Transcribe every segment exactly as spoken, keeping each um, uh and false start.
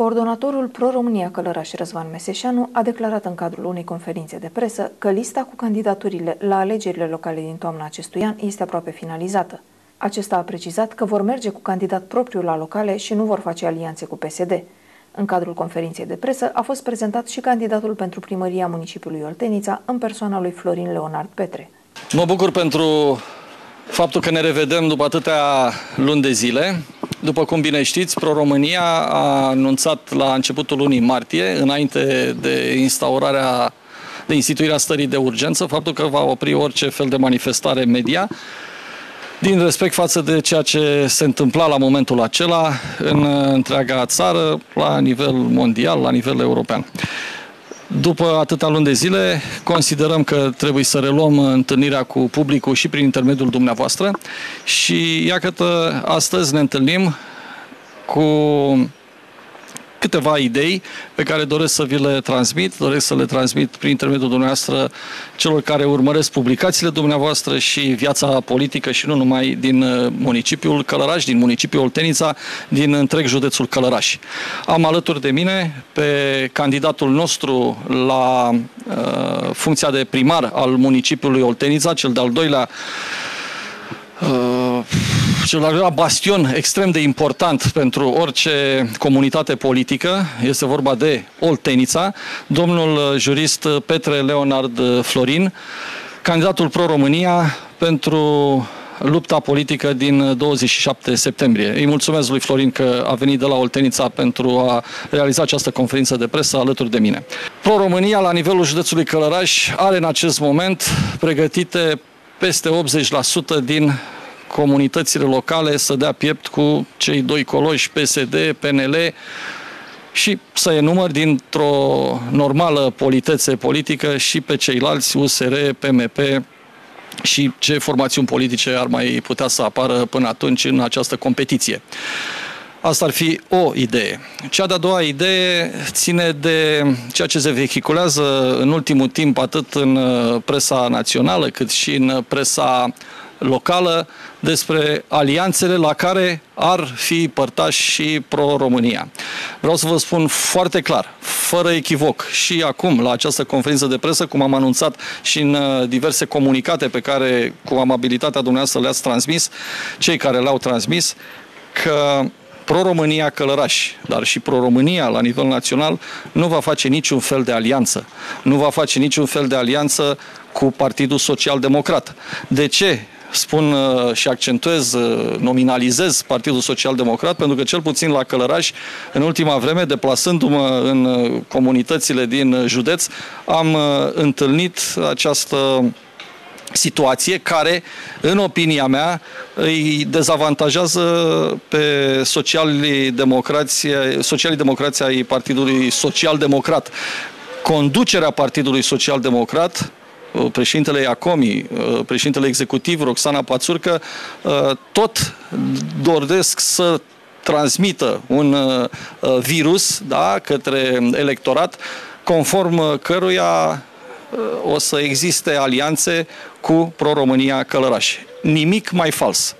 Coordonatorul Pro România Călărași Răzvan Meseșeanu a declarat în cadrul unei conferințe de presă că lista cu candidaturile la alegerile locale din toamna acestui an este aproape finalizată. Acesta a precizat că vor merge cu candidat propriu la locale și nu vor face alianțe cu P S D. În cadrul conferinței de presă a fost prezentat și candidatul pentru primăria municipiului Oltenița în persoana lui Florin Leonard Petre. Mă bucur pentru faptul că ne revedem după atâtea luni de zile. După cum bine știți, Pro România a anunțat la începutul lunii martie, înainte de instaurarea, de instituirea stării de urgență, faptul că va opri orice fel de manifestare media, din respect față de ceea ce se întâmpla la momentul acela în întreaga țară, la nivel mondial, la nivel european. După atâtea luni de zile, considerăm că trebuie să reluăm întâlnirea cu publicul și prin intermediul dumneavoastră și iată, astăzi ne întâlnim cu câteva idei pe care doresc să vi le transmit, doresc să le transmit prin intermediul dumneavoastră celor care urmăresc publicațiile dumneavoastră și viața politică și nu numai din municipiul Călărași, din municipiul Oltenița, din întreg județul Călărași. Am alături de mine pe candidatul nostru la uh, funcția de primar al municipiului Oltenița, cel de-al doilea uh, cel de-al doilea bastion extrem de important pentru orice comunitate politică, este vorba de Oltenița, domnul jurist Petre Leonard Florin, candidatul Pro România pentru lupta politică din douăzeci și șapte septembrie. Îi mulțumesc lui Florin că a venit de la Oltenița pentru a realiza această conferință de presă alături de mine. Pro România, la nivelul județului Călărași, are în acest moment pregătite peste optzeci la sută din comunitățile locale să dea piept cu cei doi coloși P S D, P N L și să enumăr dintr-o normală politețe politică și pe ceilalți U S R, P M P și ce formațiuni politice ar mai putea să apară până atunci în această competiție. Asta ar fi o idee. Cea de-a doua idee ține de ceea ce se vehiculează în ultimul timp atât în presa națională cât și în presa locală despre alianțele la care ar fi părtași și Pro-România. Vreau să vă spun foarte clar, fără echivoc, și acum la această conferință de presă, cum am anunțat și în diverse comunicate pe care cu amabilitatea dumneavoastră le-ați transmis, cei care le-au transmis, că Pro-România Călărași, dar și Pro-România la nivel național, nu va face niciun fel de alianță. Nu va face niciun fel de alianță cu Partidul Social-Democrat. De ce spun și accentuez, nominalizez Partidul Social-Democrat? Pentru că cel puțin la Călărași, în ultima vreme, deplasându-mă în comunitățile din județ, am întâlnit această situație care, în opinia mea, îi dezavantajează pe socialii-democrații, socialii-democrații ai Partidului Social-Democrat. Conducerea Partidului Social-Democrat, președintele Iacomi, președintele executiv Roxana Paţurcă, tot doresc să transmită un virus, da, către electorat, conform căruia o să existe alianțe cu Pro-România Călărași. Nimic mai fals.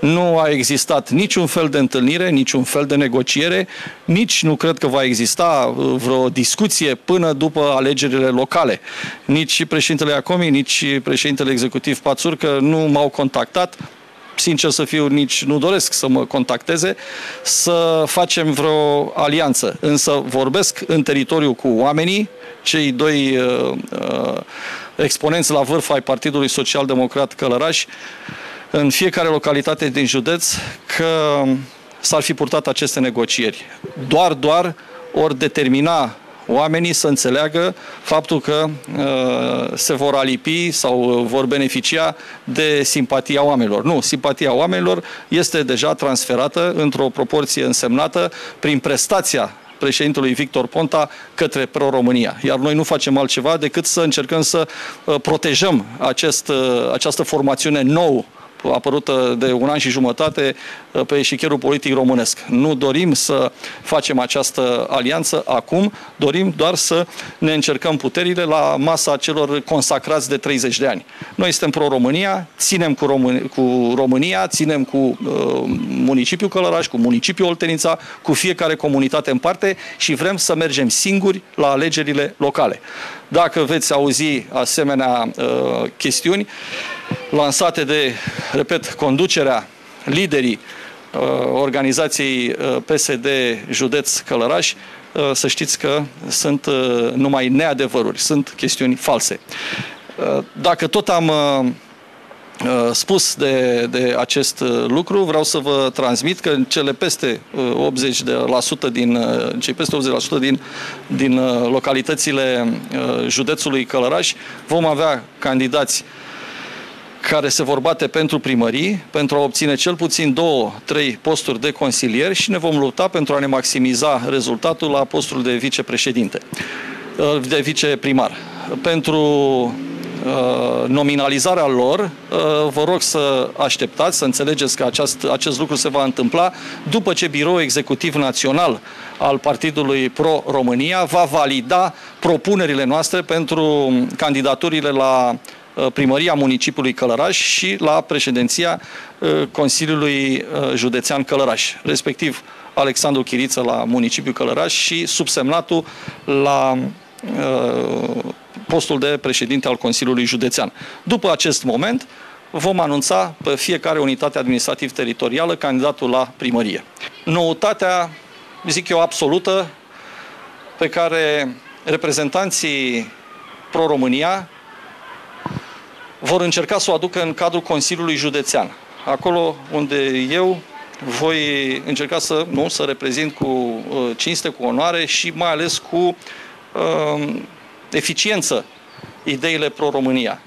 Nu a existat niciun fel de întâlnire, niciun fel de negociere, nici nu cred că va exista vreo discuție până după alegerile locale. Nici președintele Iacomi, nici președintele executiv Paţurcă nu m-au contactat. Sincer să fiu, nici nu doresc să mă contacteze, să facem vreo alianță. Însă vorbesc în teritoriu cu oamenii, cei doi uh, uh, exponenți la vârf ai Partidului Social-Democrat Călărași, în fiecare localitate din județ, că s-ar fi purtat aceste negocieri. Doar, doar or determina oamenii să înțeleagă faptul că uh, se vor alipi sau vor beneficia de simpatia oamenilor. Nu, simpatia oamenilor este deja transferată într-o proporție însemnată prin prestația președintelui Victor Ponta către Pro-România. Iar noi nu facem altceva decât să încercăm să protejăm acest, această formațiune nouă apărută de un an și jumătate pe șicherul politic românesc. Nu dorim să facem această alianță acum, dorim doar să ne încercăm puterile la masa celor consacrați de treizeci de ani. Noi suntem Pro România, ținem cu, Român cu România, ținem cu uh, municipiul Călărași, cu municipiul Oltenița, cu fiecare comunitate în parte și vrem să mergem singuri la alegerile locale. Dacă veți auzi asemenea uh, chestiuni lansate de, repet, conducerea, liderii uh, organizației uh, P S D Județ Călărași, uh, să știți că sunt uh, numai neadevăruri, sunt chestiuni false. Uh, dacă tot am uh, spus de, de acest lucru, vreau să vă transmit că cele peste optzeci la sută din, cei peste optzeci la sută din, din localitățile județului Călărași vom avea candidați care se vor bate pentru primării, pentru a obține cel puțin două, trei posturi de consilier și ne vom lupta pentru a ne maximiza rezultatul la postul de vicepreședinte, de viceprimar. Pentru nominalizarea lor, vă rog să așteptați, să înțelegeți că aceast, acest lucru se va întâmpla după ce Biroul Executiv Național al Partidului Pro România va valida propunerile noastre pentru candidaturile la primăria municipiului Călărași și la președinția Consiliului Județean Călărași, respectiv Alexandru Chiriță la municipiul Călărași și subsemnatul la postul de președinte al Consiliului Județean. După acest moment vom anunța pe fiecare unitate administrativ-teritorială candidatul la primărie. Noutatea, zic eu, absolută pe care reprezentanții Pro România vor încerca să o aducă în cadrul Consiliului Județean, acolo unde eu voi încerca să, nu, să reprezint cu cinste, cu onoare și mai ales cu uh, eficiență ideile Pro România.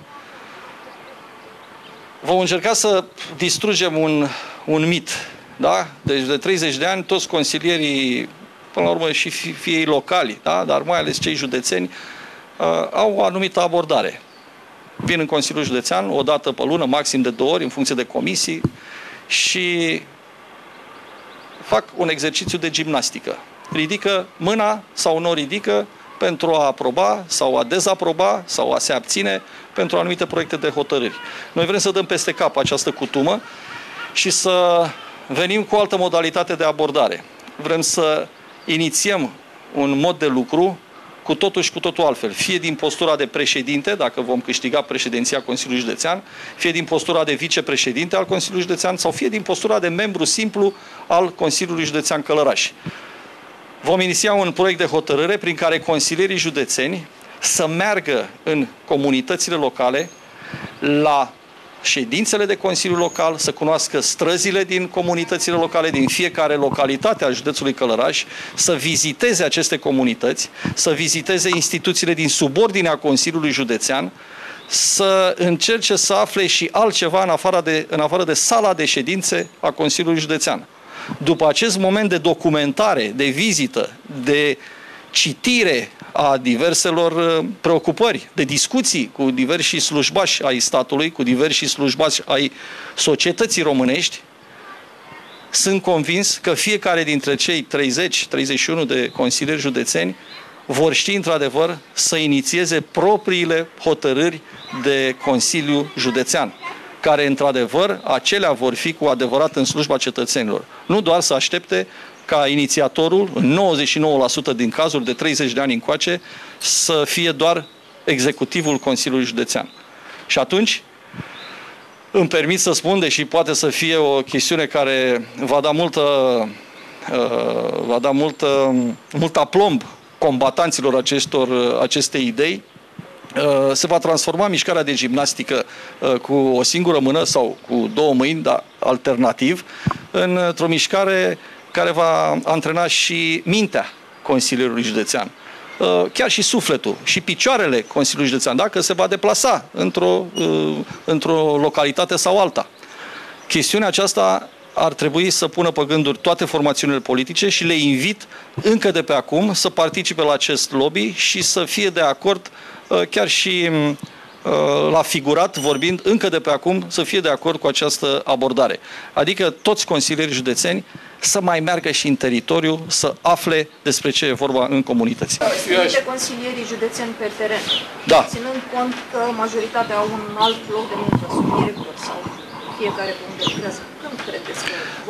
Vom încerca să distrugem un, un mit, da? Deci de treizeci de ani toți consilierii, până la urmă și fie ei locali, da? Dar mai ales cei județeni, uh, au o anumită abordare. Vin în Consiliul Județean o dată pe lună, maxim de două ori, în funcție de comisii și fac un exercițiu de gimnastică. Ridică mâna sau nu ridică pentru a aproba sau a dezaproba sau a se abține pentru anumite proiecte de hotărâri. Noi vrem să dăm peste cap această cutumă și să venim cu o altă modalitate de abordare. Vrem să inițiem un mod de lucru cu totul și cu totul altfel, fie din postura de președinte, dacă vom câștiga președinția Consiliului Județean, fie din postura de vicepreședinte al Consiliului Județean sau fie din postura de membru simplu al Consiliului Județean Călărași. Vom iniția un proiect de hotărâre prin care consilierii județeni să meargă în comunitățile locale la ședințele de Consiliu Local, să cunoască străzile din comunitățile locale, din fiecare localitate a județului Călărași, să viziteze aceste comunități, să viziteze instituțiile din subordinea Consiliului Județean, să încerce să afle și altceva în afară de, în afară de sala de ședințe a Consiliului Județean. După acest moment de documentare, de vizită, de citire a diverselor preocupări, de discuții cu diversi slujbași ai statului, cu diversi slujbași ai societății românești, sunt convins că fiecare dintre cei treizeci, treizeci și unu de consilieri județeni vor ști într-adevăr să inițieze propriile hotărâri de Consiliu Județean, care într-adevăr acelea vor fi cu adevărat în slujba cetățenilor. Nu doar să aștepte ca inițiatorul, în nouăzeci și nouă la sută din cazuri de treizeci de ani încoace, să fie doar executivul Consiliului Județean. Și atunci, îmi permit să spun, deși poate să fie o chestiune care va da multă, va da multă, mult aplomb combatanților acestor, acestei idei, se va transforma mișcarea de gimnastică cu o singură mână sau cu două mâini, dar alternativ, într-o mișcare care va antrena și mintea consilierului județean, chiar și sufletul și picioarele Consiliului Județean, dacă se va deplasa într-o într-o localitate sau alta. Chestiunea aceasta ar trebui să pună pe gânduri toate formațiunile politice și le invit încă de pe acum să participe la acest lobby și să fie de acord chiar și l-a figurat vorbind încă de pe acum să fie de acord cu această abordare. Adică toți consilierii județeni să mai meargă și în teritoriu, să afle despre ce e vorba în comunități. Sunt consilierii județeni pe teren, da. Ținând cont că majoritatea au un alt loc de muncă sau fiecare punct de lucrează.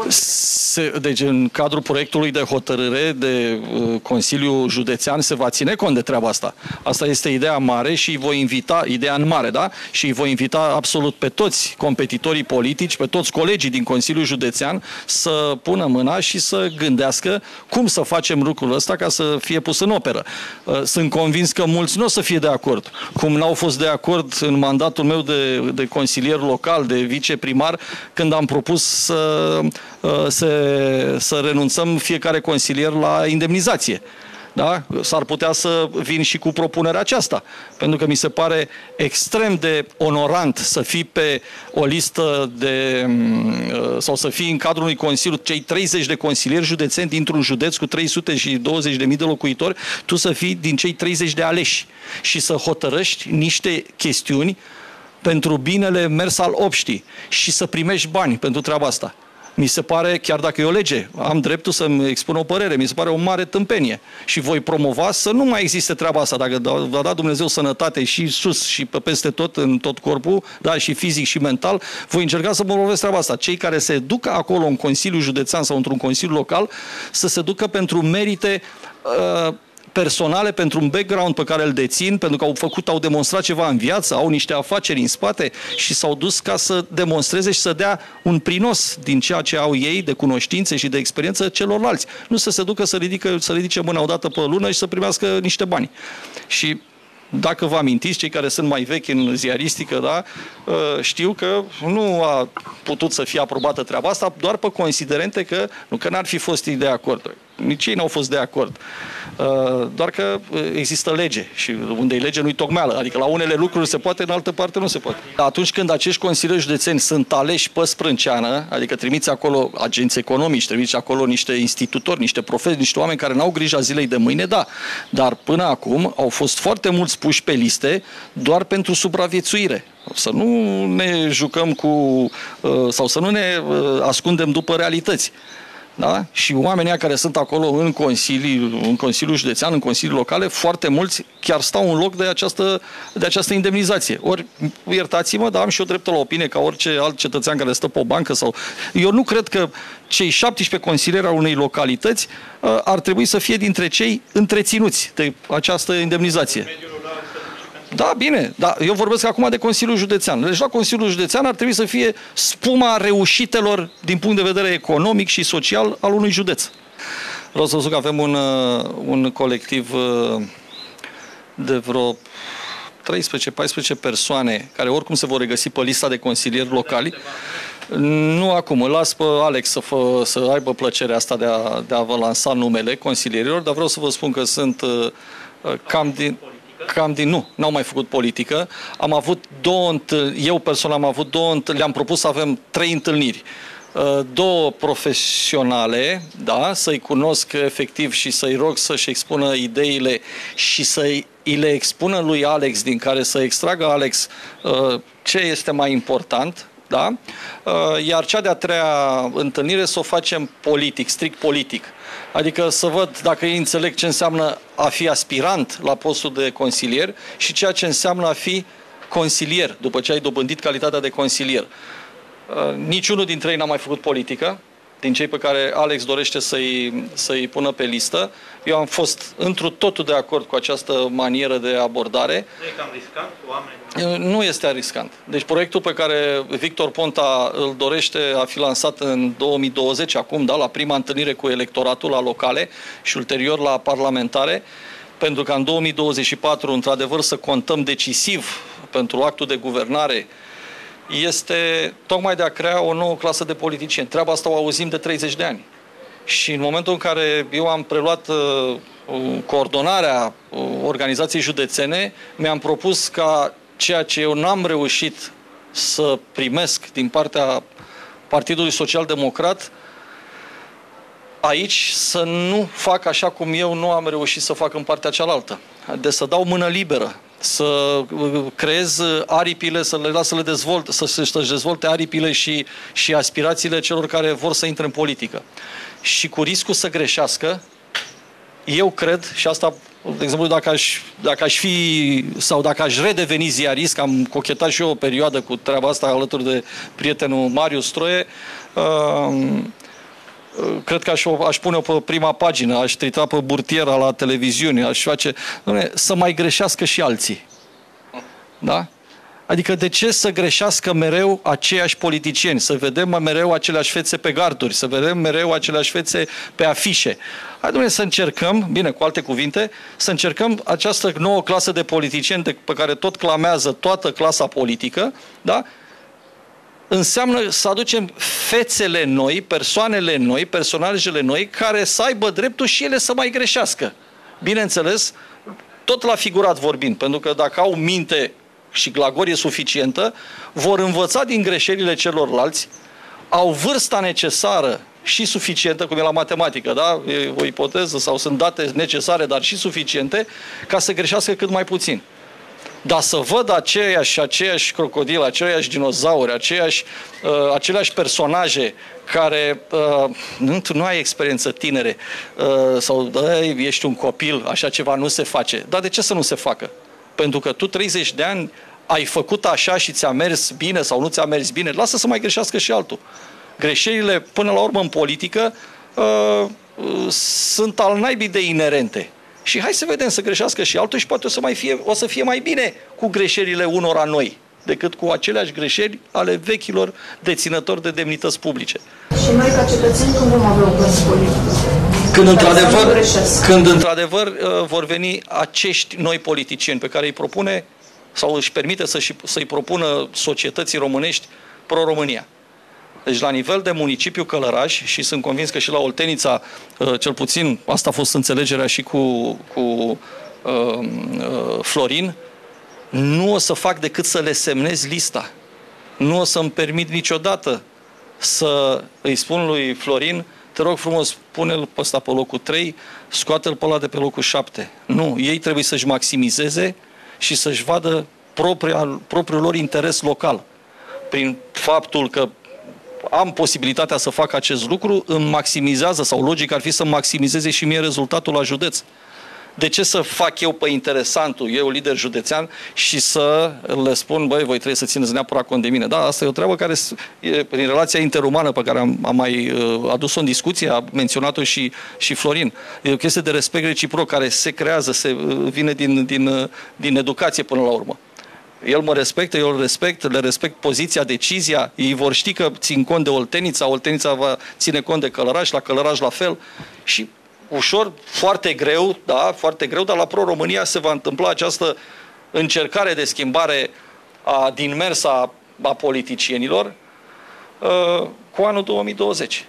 Se, deci în cadrul proiectului de hotărâre de uh, Consiliul Județean se va ține cont de treaba asta. Asta este ideea mare și îi voi invita, ideea în mare, da? Și îi voi invita absolut pe toți competitorii politici, pe toți colegii din Consiliul Județean să pună mâna și să gândească cum să facem lucrul ăsta ca să fie pus în operă. Uh, sunt convins că mulți nu o să fie de acord. Cum n-au fost de acord în mandatul meu de, de consilier local, de viceprimar, când am propus Să, să, să renunțăm fiecare consilier la indemnizație. Da? S-ar putea să vin și cu propunerea aceasta, pentru că mi se pare extrem de onorant să fii pe o listă de, sau să fii în cadrul unui consiliu, cei treizeci de consilieri județeni dintr-un județ cu trei sute douăzeci de mii de locuitori, tu să fii din cei treizeci de aleși și să hotărăști niște chestiuni pentru binele mers al obștii și să primești bani pentru treaba asta. Mi se pare, chiar dacă e o lege, am dreptul să-mi expun o părere, mi se pare o mare tâmpenie și voi promova să nu mai existe treaba asta. Dacă va da Dumnezeu sănătate și sus și peste tot, în tot corpul, da, și fizic și mental, voi încerca să promovez treaba asta. Cei care se ducă acolo în Consiliul Județean sau într-un Consiliu Local să se ducă pentru merite uh, personale, pentru un background pe care îl dețin, pentru că au făcut, au demonstrat ceva în viață, au niște afaceri în spate și s-au dus ca să demonstreze și să dea un prinos din ceea ce au ei de cunoștințe și de experiență celorlalți. Nu să se ducă să, ridică, să ridice mâna odată pe lună și să primească niște bani. Și dacă vă amintiți, cei care sunt mai vechi în ziaristică, da, știu că nu a putut să fie aprobată treaba asta doar pe considerente că nu că n-ar fi fost ei de acord. Nici ei n-au fost de acord. Doar că există lege și unde e lege nu-i tocmeală. Adică la unele lucruri se poate, în altă parte nu se poate. Atunci când acești consilieri județeni sunt aleși pe sprânceană, adică trimiți acolo agenți economici, trimiți acolo niște institutori, niște profesori, niște oameni care n-au grijă zilei de mâine, da. Dar până acum au fost foarte mulți puși pe liste doar pentru supraviețuire. Să nu ne jucăm cu... sau să nu ne ascundem după realități. Da? Și oamenii care sunt acolo în consilii, în Consiliul Județean, în consilii locale, foarte mulți chiar stau în loc de această, de această indemnizație. Ori, iertați-mă, dar am și eu dreptul la opinie ca orice alt cetățean care stă pe o bancă. Sau... Eu nu cred că cei șaptesprezece consilieri al unei localități ar trebui să fie dintre cei întreținuți de această indemnizație. Da, bine, dar eu vorbesc acum de Consiliul Județean. Deci la Consiliul Județean ar trebui să fie spuma reușitelor din punct de vedere economic și social al unui județ. Vreau să zic că avem un, un colectiv de vreo treisprezece paisprezece persoane care oricum se vor regăsi pe lista de consilieri locali. Nu acum, îl las pe Alex să, fă, să aibă plăcerea asta de a, de a vă lansa numele consilierilor, dar vreau să vă spun că sunt cam din... Cam din nu, n-au mai făcut politică. Am avut două, eu personal am avut două, le-am propus să avem trei întâlniri. Două profesionale, da, să-i cunosc efectiv și să-i rog să-și expună ideile și să-i le expună lui Alex, din care să extragă Alex ce este mai important, da? Iar cea de-a treia întâlnire să o facem politic, strict politic. Adică să văd dacă ei înțeleg ce înseamnă a fi aspirant la postul de consilier și ceea ce înseamnă a fi consilier, după ce ai dobândit calitatea de consilier. Niciunul dintre ei n-a mai făcut politică, din cei pe care Alex dorește să-i să-i pună pe listă. Eu am fost întru totul de acord cu această manieră de abordare. Nu e cam riscant cu oamenii? Nu este riscant. Deci proiectul pe care Victor Ponta îl dorește a fi lansat în două mii douăzeci, acum, da, la prima întâlnire cu electoratul la locale și ulterior la parlamentare, pentru că în două mii douăzeci și patru, într-adevăr, să contăm decisiv pentru actul de guvernare, este tocmai de a crea o nouă clasă de politicieni. Treaba asta o auzim de treizeci de ani. Și în momentul în care eu am preluat uh, coordonarea uh, organizației județene, mi-am propus ca ceea ce eu n-am reușit să primesc din partea Partidului Social-Democrat, aici să nu fac așa cum eu nu am reușit să fac în partea cealaltă. De să dau mână liberă. să creez aripile, să le las să le dezvolt, să se dezvolte aripile și, și aspirațiile celor care vor să intre în politică. Și cu riscul să greșească, eu cred, și asta, de exemplu, dacă aș, dacă aș fi sau dacă aș redeveni ziarist, că am cochetat și eu o perioadă cu treaba asta alături de prietenul Marius Troie, uh, cred că aș, aș pune-o pe prima pagină, aș trita pe burtiera la televiziune, aș face... Doamne, să mai greșească și alții. Da? Adică de ce să greșească mereu aceiași politicieni? Să vedem mereu aceleași fețe pe garduri, să vedem mereu aceleași fețe pe afișe. Hai, Doamne, să încercăm, bine, cu alte cuvinte, să încercăm această nouă clasă de politicieni pe care tot clamează toată clasa politică, da? Înseamnă să aducem fețele noi, persoanele noi, personajele noi, care să aibă dreptul și ele să mai greșească. Bineînțeles, tot la figurat vorbind, pentru că dacă au minte și glagorie suficientă, vor învăța din greșelile celorlalți, au vârsta necesară și suficientă, cum e la matematică, da? E o ipoteză, sau sunt date necesare, dar și suficiente, ca să greșească cât mai puțin. Dar să văd aceiași, aceiași crocodili, aceiași dinozauri, aceiași, uh, aceleași personaje care uh, nu, tu nu ai experiență tinere uh, sau ești un copil, așa ceva nu se face. Dar de ce să nu se facă? Pentru că tu treizeci de ani ai făcut așa și ți-a mers bine sau nu ți-a mers bine, lasă să mai greșească și altul. Greșelile, până la urmă, în politică uh, uh, sunt al naibii de inerente. Și hai să vedem să greșească și altul și poate o să, mai fie, o să fie mai bine cu greșelile unora noi decât cu aceleași greșeli ale vechilor deținători de demnități publice. Și noi, ca cetățeni, cum vom avea o clasă politică? Când într-adevăr când într-adevăr vor veni acești noi politicieni pe care îi propune sau își permite să-și, să-i propună societății românești Pro România. Deci la nivel de municipiu Călărași, și sunt convins că și la Oltenița, cel puțin asta a fost înțelegerea și cu, cu uh, uh, Florin, nu o să fac decât să le semnez lista. Nu o să-mi permit niciodată să îi spun lui Florin, te rog frumos, pune-l pe ăsta pe locul trei, scoate-l pe ăla de pe locul șapte. Nu, ei trebuie să-și maximizeze și să-și vadă propria, propriul lor interes local. Prin faptul că am posibilitatea să fac acest lucru, îmi maximizează, sau logic ar fi să maximizeze și mie rezultatul la județ. De ce să fac eu pe interesantul, eu lider județean, și să le spun, băi, voi trebuie să țineți neapărat cont de mine. Da, asta e o treabă care, e, prin relația interumană pe care am, am mai adus-o în discuție, a menționat-o și, și Florin, e o chestie de respect reciproc care se creează, se vine din, din, din educație până la urmă. El mă respectă, eu îl respect, le respect poziția, decizia, ei vor ști că țin cont de Oltenița, Oltenița va ține cont de Călărași, la Călărași la fel. Și ușor, foarte greu, da, foarte greu, dar la Pro România se va întâmpla această încercare de schimbare a, din mers a, a politicienilor uh, cu anul două mii douăzeci.